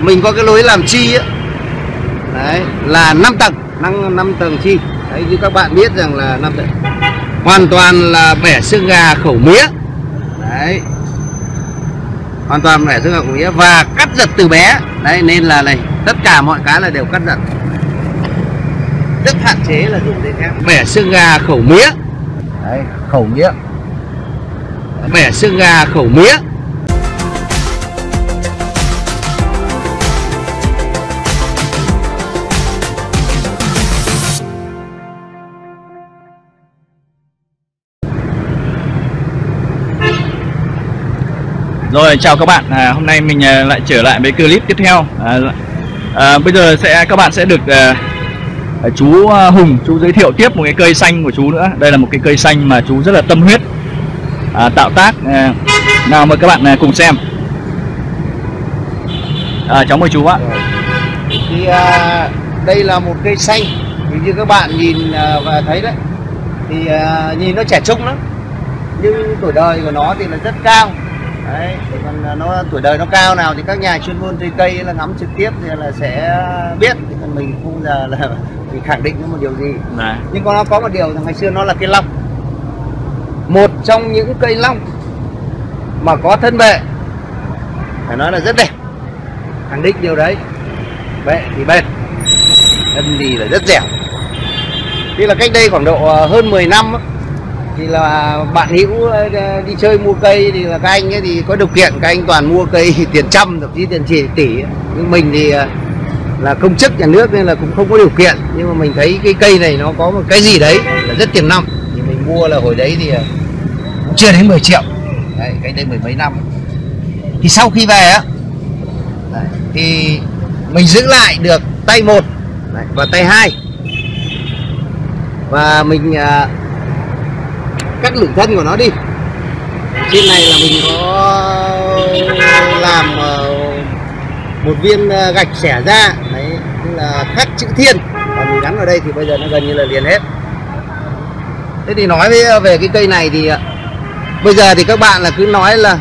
mình có cái lối làm chi ấy, đấy, là 5 tầng 5 tầng chi. Đấy, như các bạn biết rằng là 5 tầng hoàn toàn là bẻ xương gà khẩu mía. Đấy, hoàn toàn bẻ xương gà khẩu mía và cắt giật từ bé. Đấy, nên là này tất cả mọi cái là đều cắt giật, rất hạn chế là dùng đến em bẻ xương gà khẩu mía. Đấy, khẩu mía, bẻ xương gà khẩu mía. Rồi, chào các bạn, hôm nay mình lại trở lại với clip tiếp theo. Bây giờ các bạn sẽ được chú Hùng, chú giới thiệu tiếp một cái cây xanh của chú nữa. Đây là một cái cây xanh mà chú rất là tâm huyết tạo tác. Nào mời các bạn cùng xem. Cháu mời chú ạ. Thì đây là một cây xanh, như các bạn nhìn và thấy đấy, thì nhìn nó trẻ trung lắm, nhưng tuổi đời của nó thì là rất cao. Đấy, còn nó tuổi đời nó cao nào thì các nhà chuyên môn cây cây là ngắm trực tiếp thì là sẽ biết, thì còn mình không giờ là mình khẳng định nó một điều gì này. Nhưng nó có một điều là ngày xưa nó là cây long, một trong những cây long mà có thân bệ phải nói là rất đẹp, khẳng định điều đấy. Bệ thì bền, thân thì là rất dẻo. Thì là cách đây khoảng độ hơn 10 năm thì là bạn Hữu đi chơi mua cây, thì là các anh ấy thì có điều kiện, các anh toàn mua cây tiền trăm thậm chí tiền tỷ. Nhưng mình thì là công chức nhà nước nên là cũng không có điều kiện, nhưng mà mình thấy cái cây này nó có một cái gì đấy là rất tiềm năng, thì mình mua là hồi đấy thì cũng chưa đến 10 triệu đấy, cái đây mười mấy năm. Thì sau khi về á thì mình giữ lại được tay 1 và tay 2 và mình cắt lửng thân của nó đi. Trên này là mình có làm một viên gạch xẻ ra đấy, tức là khắc chữ thiên, và mình gắn vào đây thì bây giờ nó gần như là liền hết. Thế thì nói về cái cây này thì bây giờ thì các bạn là cứ nói là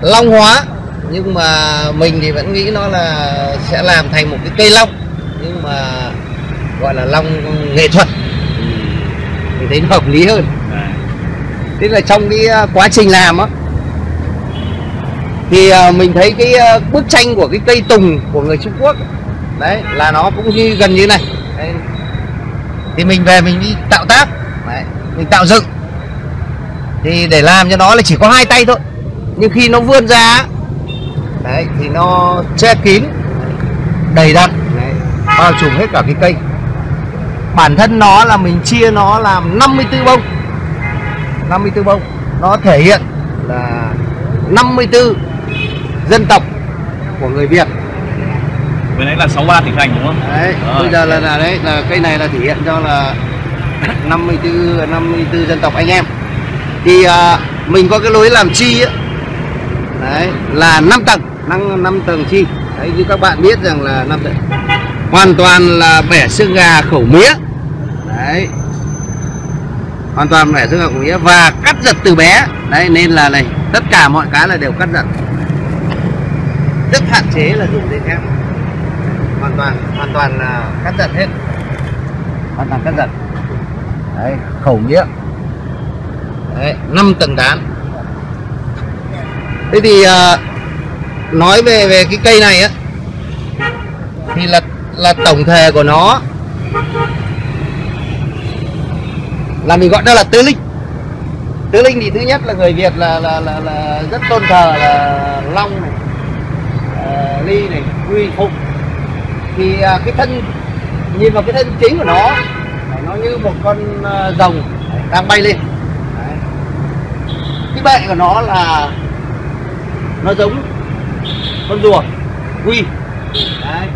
long hóa, nhưng mà mình thì vẫn nghĩ nó là sẽ làm thành một cái cây long, nhưng mà gọi là long nghệ thuật thì thấy nó hợp lý hơn. Thế là trong cái quá trình làm á thì mình thấy cái bức tranh của cái cây tùng của người Trung Quốc đấy là nó cũng như gần như này đấy. Thì mình về mình đi tạo tác đấy, mình tạo dựng thì để làm cho nó là chỉ có 2 tay thôi, nhưng khi nó vươn ra đấy thì nó che kín đầy đặn đấy, bao trùm hết cả cái cây. Bản thân nó là mình chia nó làm 54 bông. 54 bông nó thể hiện là 54 dân tộc của người Việt. Với đấy là 63 tỉnh thành đúng không? Đấy, bây giờ là đấy là cây này là thể hiện cho là 54 dân tộc anh em. Thì mình có cái lối làm chi ấy, đấy là 5 tầng, 5 tầng chi. Đấy, như các bạn biết rằng là 5 tầng. Hoàn toàn là bẻ xương gà khẩu mía. Đấy, hoàn toàn bẻ xương gà khẩu mía và cắt giật từ bé. Đấy, nên là này tất cả mọi cái là đều cắt giật, rất hạn chế là dùng đến em. Hoàn toàn là cắt giật hết, hoàn toàn cắt giật. Đấy, khẩu mía. Đấy, 5 tầng tán. Thế thì nói về cái cây này á thì là tổng thể của nó là mình gọi đó là tứ linh. Tứ linh thì thứ nhất là người Việt là rất tôn thờ là long này, ly này, quy, phụng. Thì cái thân, nhìn vào cái thân chính của nó, nó như một con rồng đang bay lên. Đấy, cái bệ của nó là nó giống con rùa quy. Đấy,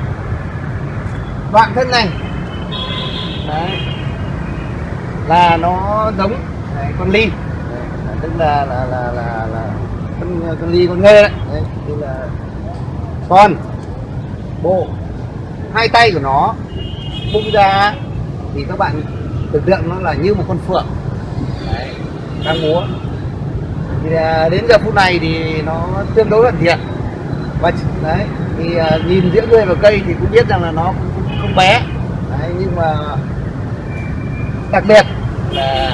đoạn thân này đấy, là nó giống đấy, con ly đấy, tức là con ly con nghê đấy. Đấy, tức là con bộ 2 tay của nó bung ra thì các bạn tưởng tượng nó là như một con phượng đấy, đang múa. Thì đến giờ phút này thì nó tương đối hoàn thiện. Và đấy thì nhìn giữa người và cây thì cũng biết rằng là nó không bé đấy, nhưng mà đặc biệt là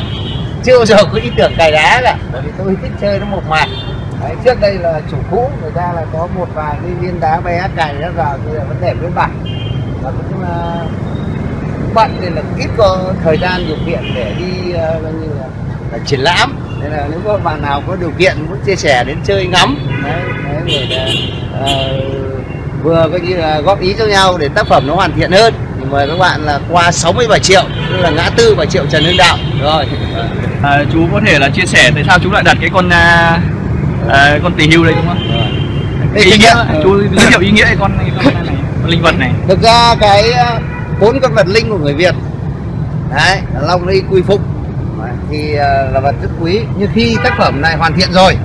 chưa bao giờ có ý tưởng cày đá cả, bởi vì tôi thích chơi nó mộc mạc. Đấy, trước đây là chủ cũ người ta là có một vài cái viên đá bé cày nó vào thì là vấn đề nguyên bản, và cũng bận nên là ít có thời gian điều kiện để đi như là triển lãm, nên là nếu có bạn nào có điều kiện muốn chia sẻ đến chơi ngắm đấy, để, vừa coi như là góp ý cho nhau để tác phẩm nó hoàn thiện hơn thì mời các bạn là qua 60 Bà Triệu, tức là ngã tư Bà Triệu Trần Hưng Đạo. Rồi chú có thể là chia sẻ tại sao chú lại đặt cái con tỉ hưu đấy đúng không? Cái ý nghĩa, chú giới thiệu ý nghĩa con linh vật này. Thực ra cái 4 con vật linh của người Việt đấy, long lân quy phục thì là vật rất quý, nhưng khi tác phẩm này hoàn thiện rồi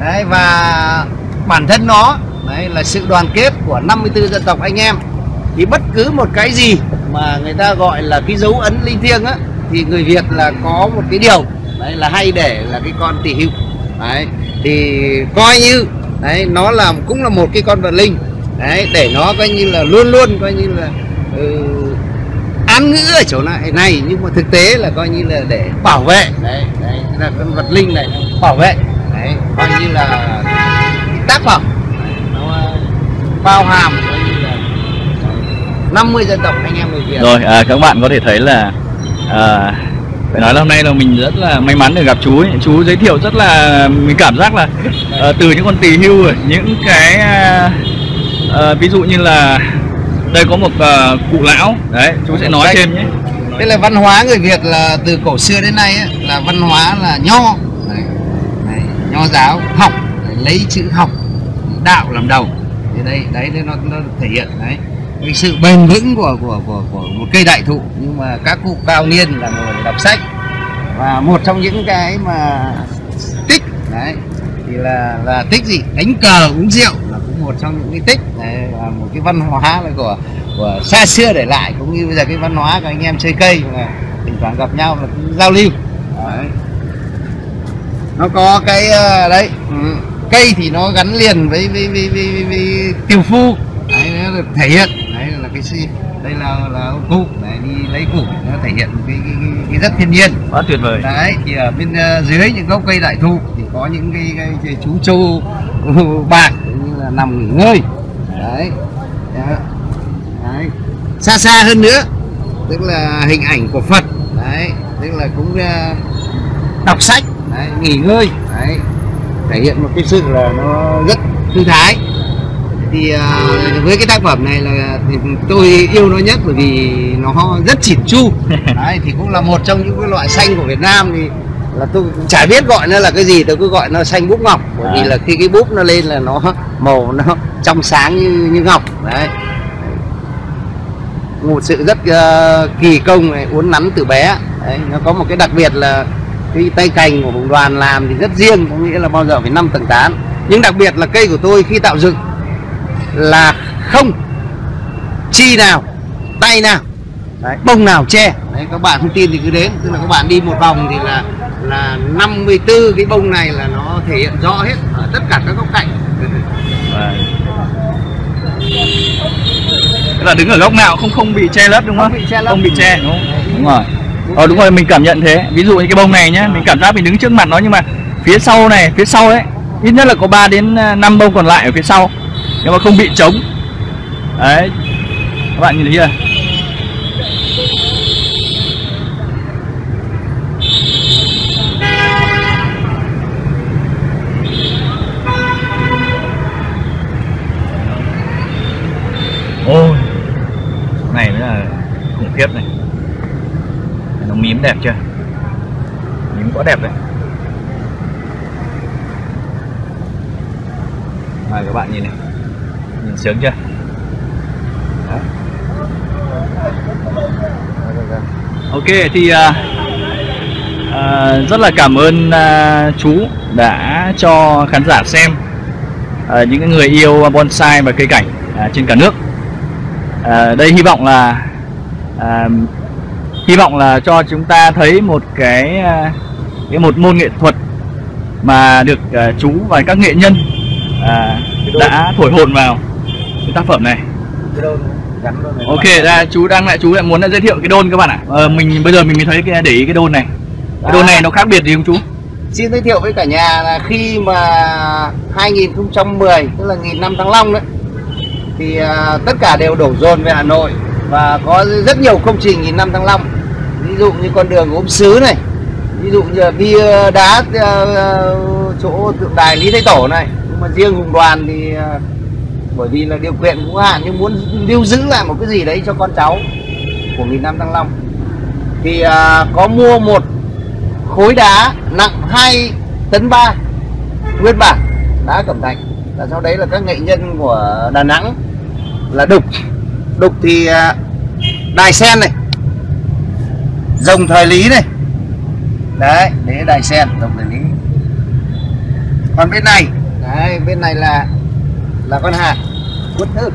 đấy, và bản thân nó đấy là sự đoàn kết của 54 dân tộc anh em, thì bất cứ một cái gì mà người ta gọi là cái dấu ấn linh thiêng á, thì người Việt là có một cái điều đấy là hay để là cái con tỉ hưu đấy, thì coi như đấy nó làm cũng là một cái con vật linh đấy, để nó coi như là luôn luôn coi như là án ngữ ở chỗ này, nhưng mà thực tế là coi như là để bảo vệ đấy, đấy là con vật linh này bảo vệ đấy, coi như là tác phẩm nó bao hàm coi như là 50 dân tộc anh em người Việt. Rồi các bạn có thể thấy là phải nói là hôm nay là mình rất là may mắn được gặp chú ấy. Chú giới thiệu rất là mình cảm giác là từ những con tỉ hưu, những cái ví dụ như là đây có một cụ lão đấy, chú sẽ nói thêm nhé. Đây là văn hóa người Việt là từ cổ xưa đến nay ấy, là văn hóa là nho đấy. Đấy, nho giáo học đấy, lấy chữ học đạo làm đầu, thì đây đấy nó thể hiện đấy cái sự bền vững của một cây đại thụ. Nhưng mà các cụ cao niên là người đọc sách, và một trong những cái mà tích đấy thì là tích gì đánh cờ uống rượu là cũng một trong những cái tích đấy, là một cái văn hóa là của xa xưa để lại, cũng như bây giờ cái văn hóa của anh em chơi cây mà thỉnh thoảng gặp nhau là cũng giao lưu đấy. Nó có cái đấy cây thì nó gắn liền với tiều phu đấy, nó được thể hiện đấy là cái gì, đây là cụ này đi lấy củ, nó thể hiện cái rất thiên nhiên, quá tuyệt vời đấy. Thì ở bên dưới những gốc cây đại thụ thì có những cái chú trâu bạc như là nằm nghỉ ngơi đấy. Đấy, xa xa hơn nữa tức là hình ảnh của Phật đấy, tức là cũng đọc sách đấy, nghỉ ngơi đấy, thể hiện một cái sự là nó rất thư thái. Thì với cái tác phẩm này là thì tôi yêu nó nhất bởi vì nó rất chỉn chu đấy, thì cũng là một trong những cái loại xanh của Việt Nam, thì là tôi cũng chả biết gọi nó là cái gì, tôi cứ gọi nó xanh búp ngọc, bởi vì là khi cái búp nó lên là nó màu nó trong sáng như ngọc đấy. Một sự rất kỳ công này, uốn nắn từ bé đấy, nó có một cái đặc biệt là cái tay cành của vùng Đoàn làm thì rất riêng, có nghĩa là bao giờ phải 5 tầng tán. Nhưng đặc biệt là cây của tôi khi tạo dựng là không chi nào, tay nào đấy, bông nào che đấy, các bạn không tin thì cứ đến, tức là các bạn đi một vòng thì là 54 cái bông này là nó thể hiện rõ hết ở tất cả các góc cạnh. Tức là đứng ở góc nào không bị che lấp đúng không? Không bị che đúng không? Đúng rồi. Đúng rồi, mình cảm nhận thế. Ví dụ như cái bông này nhá, mình cảm giác mình đứng trước mặt nó, nhưng mà phía sau này, phía sau ấy ít nhất là có 3 đến 5 bông còn lại ở phía sau, nhưng mà không bị trống đấy, các bạn nhìn thấy chưa? Ôi, này mới là khủng khiếp này, nó mím đẹp chưa, mím quá đẹp đấy. Rồi các bạn nhìn này, nhìn sướng chưa? Đó. Ok thì rất là cảm ơn chú đã cho khán giả xem, những người yêu bonsai và cây cảnh trên cả nước. Đây hy vọng là cho chúng ta thấy một một môn nghệ thuật mà được chú và các nghệ nhân đã thổi hồn vào cái tác phẩm này. Ok, ra chú lại muốn giới thiệu cái đôn các bạn ạ. Mình bây giờ mình mới thấy để ý cái đôn này. Cái đôn này nó khác biệt gì không chú? Xin giới thiệu với cả nhà là khi mà 2010, tức là 15 Thăng Long đấy, thì tất cả đều đổ dồn về Hà Nội và có rất nhiều công trình 15 Thăng Long. Ví dụ như con đường Gốm Sứ này, ví dụ như bia đá chỗ tượng đài Lý Thái Tổ này. Nhưng mà riêng Hùng Đoàn thì bởi vì là điều kiện cũng hạn, nhưng muốn lưu giữ lại một cái gì đấy cho con cháu của 15 Thăng Long thì có mua một khối đá nặng 2,3 tấn nguyên bản đá Cẩm Thạch, và sau đấy là các nghệ nhân của Đà Nẵng là đục thì đài sen này, rồng thời Lý này đấy, đấy đài sen rồng thời Lý. Còn bên này đấy, bên này là con hạt quất thước.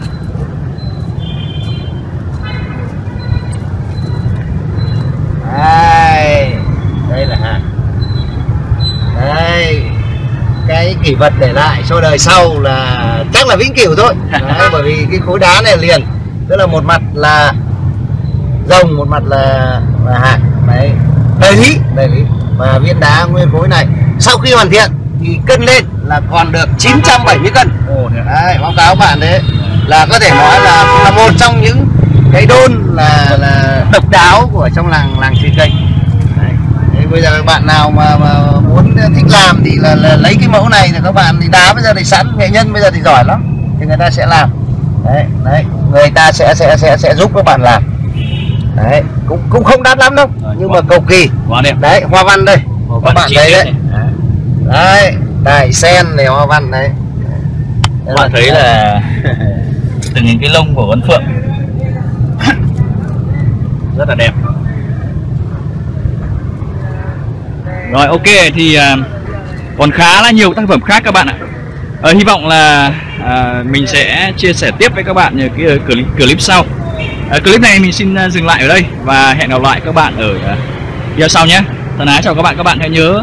Đây là hạt. Đây, cái kỷ vật để lại cho đời sau là chắc là vĩnh cửu thôi. Đấy, bởi vì cái khối đá này liền, tức là một mặt là rồng, một mặt là hạt. Đấy, đời lý. Và viên đá nguyên khối này sau khi hoàn thiện thì cân lên là còn được 970 cân. Đấy, báo cáo bạn đấy là có thể nói là một trong những cái đôn là độc đáo của trong làng Tri Kênh. Bây giờ bạn nào mà muốn thích làm thì là lấy cái mẫu này, thì các bạn thì đá bây giờ thì sẵn, nghệ nhân bây giờ thì giỏi lắm thì người ta sẽ làm. Đấy, người ta sẽ giúp các bạn làm. Đấy, cũng không đắt lắm đâu. Nhưng mà cầu kỳ. Đấy, hoa văn đây. Các bạn thấy đấy. Đấy, đài sen này, hoa văn đấy. Các bạn thấy là từng những cái lông của con phượng rất là đẹp. Rồi, ok, thì còn khá là nhiều tác phẩm khác các bạn ạ. Hy vọng là mình sẽ chia sẻ tiếp với các bạn những cái clip sau. Clip này mình xin dừng lại ở đây và hẹn gặp lại các bạn ở video sau nhé. Thân ái chào các bạn hãy nhớ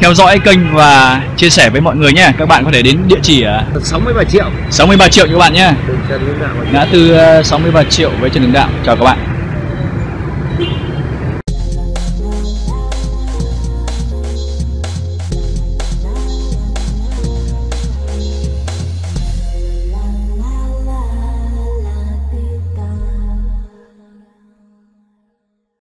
theo dõi kênh và chia sẻ với mọi người nhé. Các bạn có thể đến địa chỉ 63 triệu các bạn nhé. Ngã tư 63 triệu với Trần Hưng Đạo. Chào các bạn.